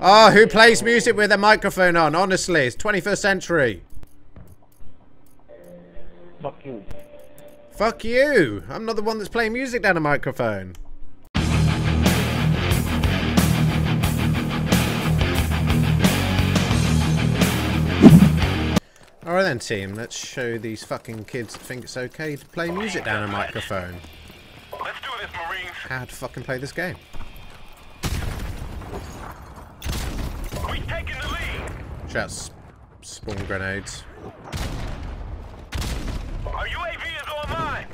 Oh, who plays music with a microphone on? Honestly, it's 21st century. Fuck you. Fuck you. I'm not the one that's playing music down a microphone. Alright then, team, let's show these fucking kids that think it's okay to play music down a microphone. Let's do this, Marines. How to fucking play this game. We've taken the lead. Shout spawn grenades. Our UAV is online.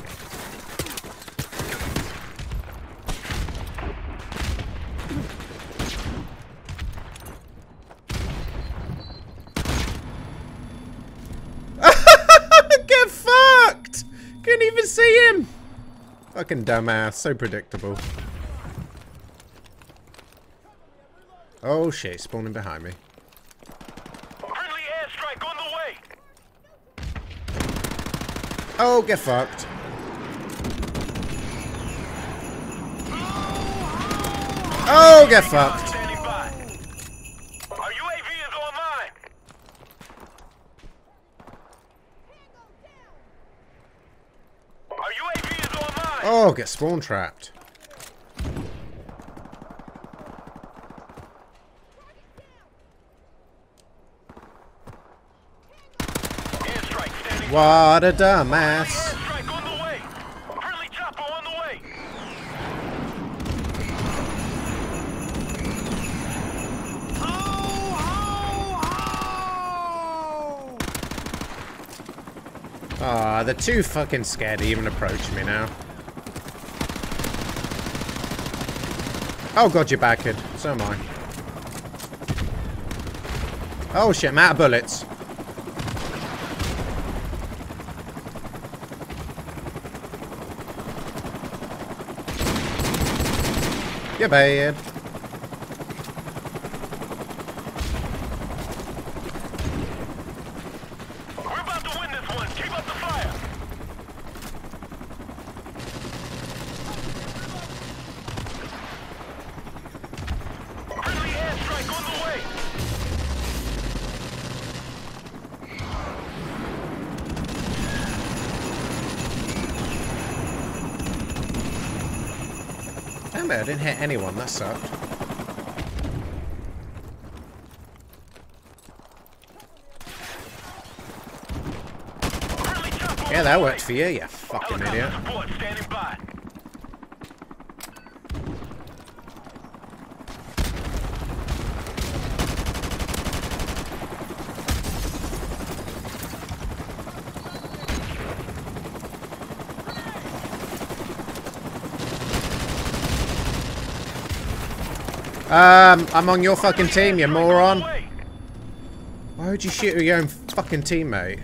Get fucked! Couldn't even see him. Fucking dumbass, so predictable. Oh shit, spawning behind me. Friendly airstrike on the way. Oh, get fucked. Oh, get fucked. Our UAV is online. Our UAV is online. Oh, get spawn trapped. What a dumbass. Ah, they're too fucking scared to even approach me now. Oh god, you're backered. So am I. Oh shit, I'm out of bullets. You're bad. We're about to win this one. Keep up the fire. Friendly airstrike on the way. Damn it, I didn't hit anyone, that sucked. Yeah, that worked for you, you fucking idiot. I'm on your fucking team, you moron. Why would you shoot your own fucking teammate?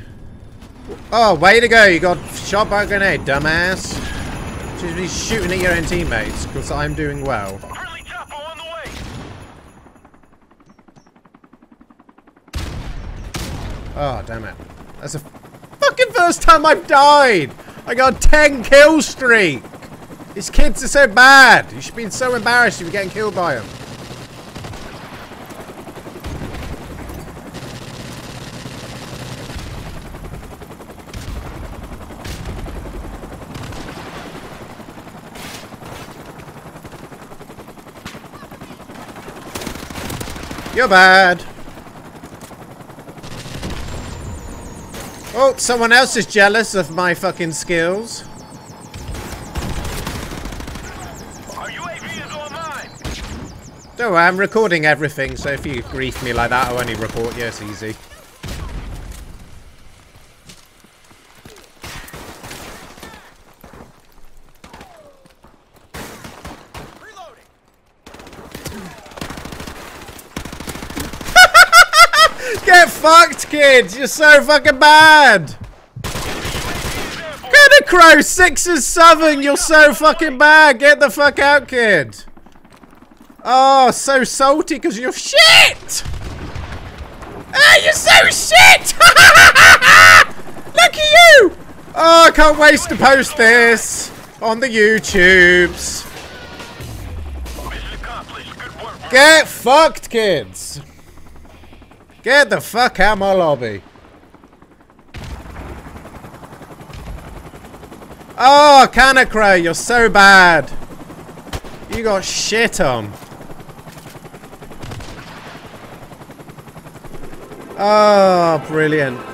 Oh, way to go, you got shot by a grenade, dumbass. You should be shooting at your own teammates, because I'm doing well. Oh, damn it. That's the fucking first time I've died! I got a 10 kill streak! These kids are so bad! You should be so embarrassed if you're getting killed by them. You're bad. Oh, someone else is jealous of my fucking skills. Our UAV is online. Don't worry, I'm recording everything, so if you grief me like that, I'll only report you. It's easy. Get fucked, kids! You're so fucking bad! Get a crow! 6 and 7! You're so fucking bad! Get the fuck out, kid! Oh, so salty because you're shit! Ah, you're so shit! Look at you! Oh, I can't waste to post this on the YouTubes. Get fucked, kids! Get the fuck out of my lobby. Oh, Kanakra, you're so bad. You got shit on. Oh, brilliant.